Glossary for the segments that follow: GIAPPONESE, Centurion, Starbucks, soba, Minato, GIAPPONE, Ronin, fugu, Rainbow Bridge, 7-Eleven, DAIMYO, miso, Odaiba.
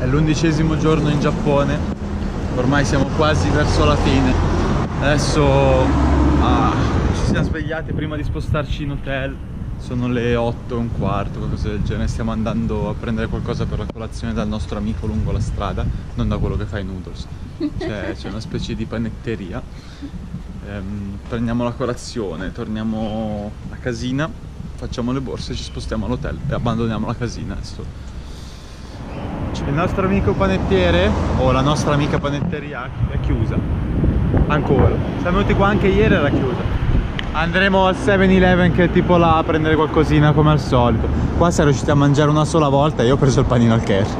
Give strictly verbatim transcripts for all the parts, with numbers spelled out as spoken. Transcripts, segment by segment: È l'undicesimo giorno in Giappone, ormai siamo quasi verso la fine. Adesso ah, ci siamo svegliati prima di spostarci in hotel. Sono le otto e un quarto, qualcosa del genere. Stiamo andando a prendere qualcosa per la colazione dal nostro amico lungo la strada. Non da quello che fa i noodles, c'è una specie di panetteria. ehm, Prendiamo la colazione, torniamo a casina, facciamo le borse, ci spostiamo all'hotel e abbandoniamo la casina adesso. Il nostro amico panettiere, o la nostra amica panetteria, è chiusa ancora. Siamo venuti qua anche ieri, era chiusa. Andremo al seven eleven che è tipo là a prendere qualcosina come al solito. Qua siamo riusciti a mangiare una sola volta e io ho preso il panino al cash.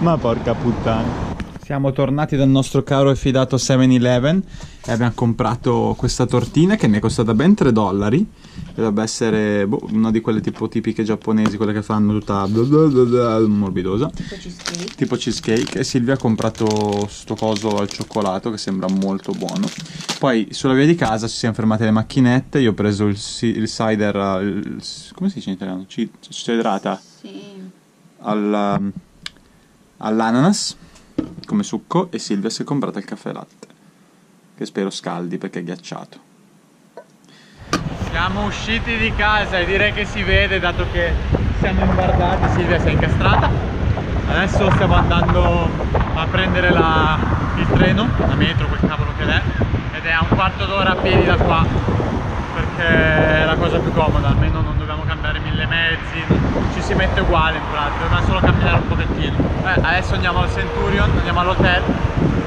Ma porca puttana. Siamo tornati dal nostro caro e fidato seven eleven e abbiamo comprato questa tortina che mi è costata ben tre dollari. Dovrebbe essere boh, una di quelle tipo tipiche giapponesi, quelle che fanno tutta morbidosa. Tipo cheesecake. Tipo cheesecake. E Silvia ha comprato sto coso al cioccolato che sembra molto buono. Poi sulla via di casa ci siamo fermate le macchinette. Io ho preso il, il cider. Il, come si dice in italiano? C cidrata. Sì. Al, all'ananas come succo, e Silvia si è comprata il caffè latte che spero scaldi perché è ghiacciato. Siamo usciti di casa e direi che si vede, dato che siamo imbardati. Silvia si è incastrata. Adesso stiamo andando a prendere la, il treno, la metro, quel cavolo che è, ed è a un quarto d'ora a piedi da qua perché è la cosa più comoda, almeno non dobbiamo cambiare mille mezzi, ci si mette uguale in pratica, dobbiamo solo camminare un pochettino. Eh, adesso andiamo al Centurion, andiamo all'hotel,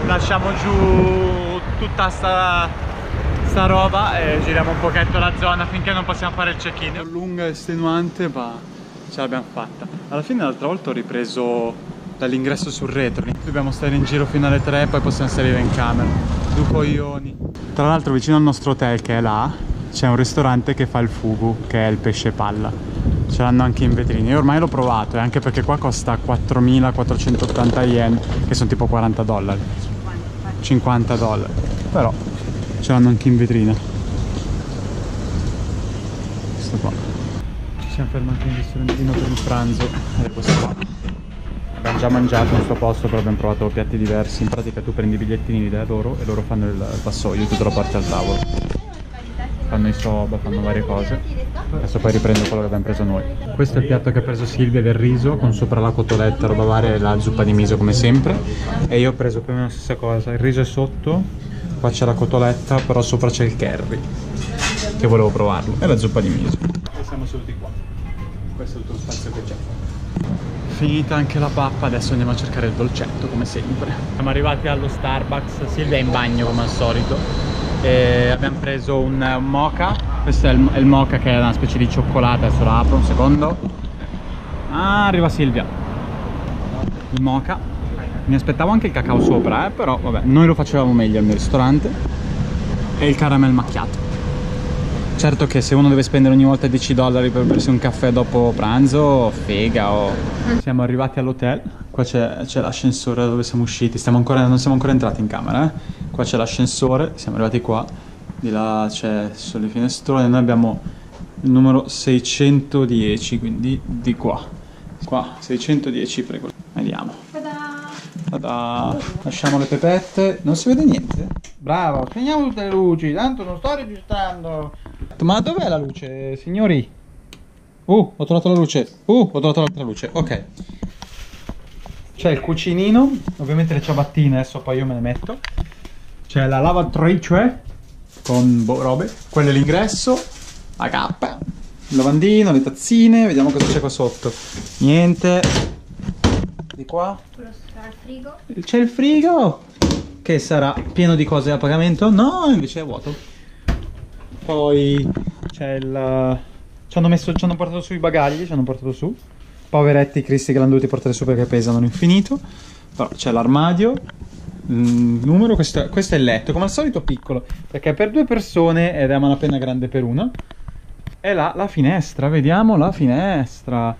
lasciamo giù tutta sta, sta roba e giriamo un pochetto la zona finché non possiamo fare il check-in. È lunga e estenuante, ma ce l'abbiamo fatta. Alla fine l'altra volta ho ripreso dall'ingresso sul retro, dobbiamo stare in giro fino alle tre, poi possiamo salire in camera. Due coglioni. Tra l'altro vicino al nostro hotel, che è là, c'è un ristorante che fa il fugu, che è il pesce palla. Ce l'hanno anche in vetrine. Io ormai l'ho provato, e eh, anche perché qua costa quattromilaquattrocentottanta yen, che sono tipo quaranta dollari. cinquanta dollari. Però ce l'hanno anche in vetrina. Questo qua. Ci siamo fermati in un ristorantino per il pranzo. Ed è questo qua. Abbiamo già mangiato in questo posto, però abbiamo provato piatti diversi. In pratica tu prendi i bigliettini da loro e loro fanno il vassoio e tu te lo porti al tavolo. Fanno i soba, fanno varie cose. Adesso poi riprendo quello che abbiamo preso noi. Questo è il piatto che ha preso Silvia del riso, con sopra la cotoletta, roba varia, e la zuppa di miso come sempre. E io ho preso più o meno la stessa cosa. Il riso è sotto, qua c'è la cotoletta, però sopra c'è il curry, che volevo provarlo, e la zuppa di miso. E siamo seduti qua. Questo è tutto lo spazio che c'è. Finita anche la pappa, adesso andiamo a cercare il dolcetto come sempre. Siamo arrivati allo Starbucks, Silvia è in bagno come al solito. E abbiamo preso un mocha. Questo è il, il mocha che è una specie di cioccolata. Adesso la apro un secondo. Ah, arriva Silvia. Il mocha. Mi aspettavo anche il cacao sopra, eh, però vabbè, noi lo facevamo meglio al mio ristorante. E il caramel macchiato. Certo che se uno deve spendere ogni volta dieci dollari per bersi un caffè dopo pranzo, figa o... Siamo arrivati all'hotel. Qua c'è l'ascensore dove siamo usciti. Stiamo ancora, non siamo ancora entrati in camera, eh? Qua c'è l'ascensore, siamo arrivati qua. Di là c'è sulle finestrone. Noi abbiamo il numero seicentodieci, quindi di qua. Qua, seicentodieci, prego. Vediamo. Ta-da! Lasciamo le pepette. Non si vede niente? Bravo, spegniamo tutte le luci, tanto non sto registrando. Ma dov'è la luce, signori? Uh, ho trovato la luce. Uh, ho trovato l'altra luce, ok. C'è il cucinino, ovviamente le ciabattine, adesso poi io me le metto. C'è la lavatrice con boh, robe. Quello è l'ingresso, la cappa, il lavandino, le tazzine, vediamo cosa c'è qua sotto. Niente. Di qua. Quello sarà il frigo. C'è il frigo che sarà pieno di cose a pagamento. No, invece è vuoto. Poi c'è il... Ci hanno, messo... ci hanno portato su i bagagli, ci hanno portato su. Poveretti cristi che l'hanno dovuti portare su perché pesano l'infinito. Però c'è l'armadio, numero, questo è, questo è il letto, come al solito piccolo, perché è per due persone ed è a malapena grande per una. E là la finestra, vediamo la finestra.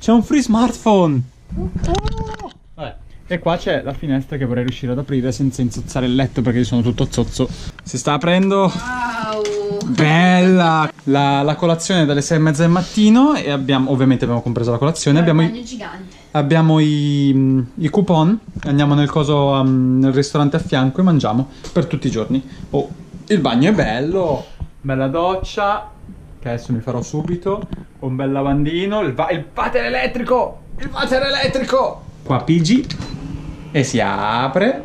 C'è un free smartphone! Oh! Vabbè. E qua c'è la finestra che vorrei riuscire ad aprire senza inzozzare il letto perché io sono tutto zozzo. Si sta aprendo! Wow! Bella! La, la colazione è dalle sei e mezza del mattino e abbiamo, ovviamente abbiamo compreso la colazione. Però abbiamo il gigante. Abbiamo i, i coupon, andiamo nel coso um, nel ristorante a fianco e mangiamo per tutti i giorni. Oh, il bagno è bello! Bella doccia, che adesso mi farò subito. Un bel lavandino, il, va il water elettrico! Il water elettrico! Qua pigi e si apre.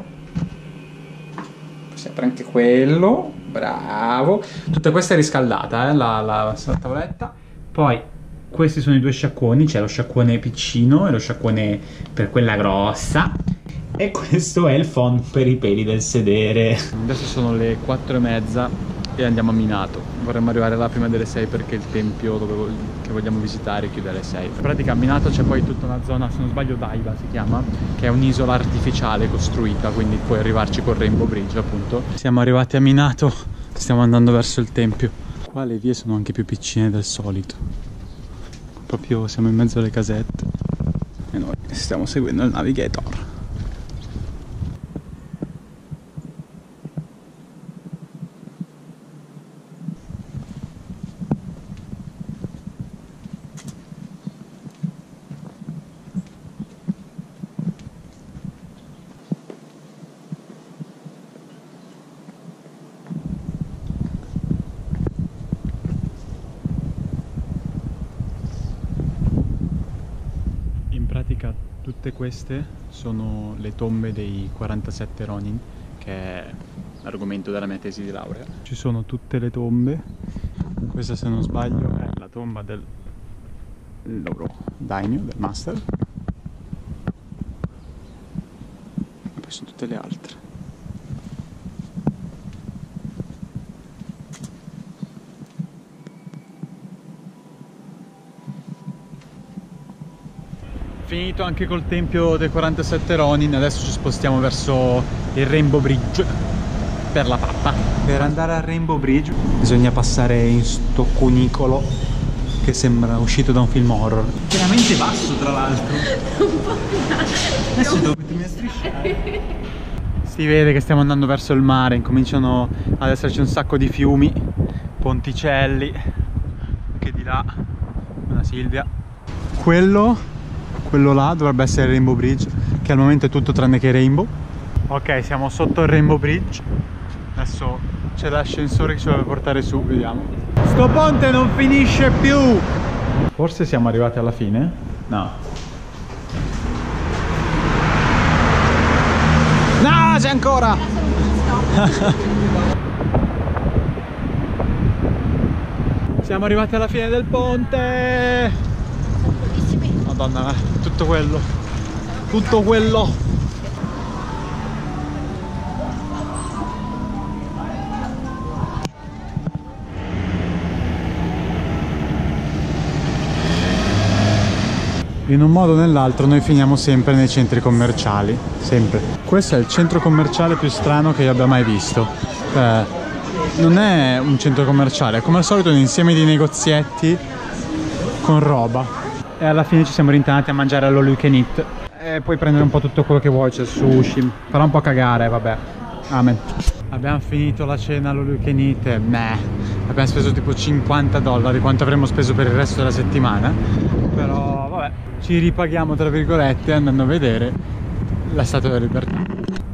Si apre anche quello. Bravo. Tutta questa è riscaldata, eh, la, la, la tavoletta. Poi questi sono i due sciacquoni. C'è lo sciacquone piccino e lo sciacquone per quella grossa. E questo è il phon per i peli del sedere. Adesso sono le quattro e mezza e andiamo a Minato. Vorremmo arrivare là prima delle sei perché il tempio dove, che vogliamo visitare chiude alle sei. In pratica a Minato c'è poi tutta una zona, se non sbaglio Odaiba si chiama, che è un'isola artificiale costruita, quindi puoi arrivarci col Rainbow Bridge appunto. Siamo arrivati a Minato, stiamo andando verso il tempio. Qua le vie sono anche più piccine del solito. Proprio siamo in mezzo alle casette e noi stiamo seguendo il navigator. Tutte queste sono le tombe dei quarantasette Ronin, che è l'argomento della mia tesi di laurea. Ci sono tutte le tombe. Questa, se non sbaglio, è la tomba del loro daimyo, del master. E poi sono tutte le altre. Finito anche col tempio dei quarantasette Ronin, adesso ci spostiamo verso il Rainbow Bridge per la pappa. Per andare al Rainbow Bridge bisogna passare in sto cunicolo che sembra uscito da un film horror. Veramente basso tra l'altro. Un po' adesso devo mettermi a strisciare. Si vede che stiamo andando verso il mare, incominciano ad esserci un sacco di fiumi, ponticelli, anche di là una Silvia. Quello... Quello là dovrebbe essere il Rainbow Bridge, che al momento è tutto tranne che Rainbow. Ok, siamo sotto il Rainbow Bridge. Adesso c'è l'ascensore che ci deve portare su, vediamo. Sto ponte non finisce più! Forse siamo arrivati alla fine? No. No, c'è ancora! Siamo arrivati alla fine del ponte! Madonna, tutto quello, tutto quello. In un modo o nell'altro noi finiamo sempre nei centri commerciali, sempre. Questo è il centro commerciale più strano che io abbia mai visto. Eh, non è un centro commerciale, è come al solito un insieme di negozietti con roba. E alla fine ci siamo rintanati a mangiare all'all you can eat. E puoi prendere un po' tutto quello che vuoi, c'è cioè sushi. Farà un po' cagare, vabbè. Amen. Abbiamo finito la cena all'all you can eat e meh, abbiamo speso tipo cinquanta dollari, quanto avremmo speso per il resto della settimana. Però vabbè, ci ripaghiamo tra virgolette andando a vedere la Statua della Libertà.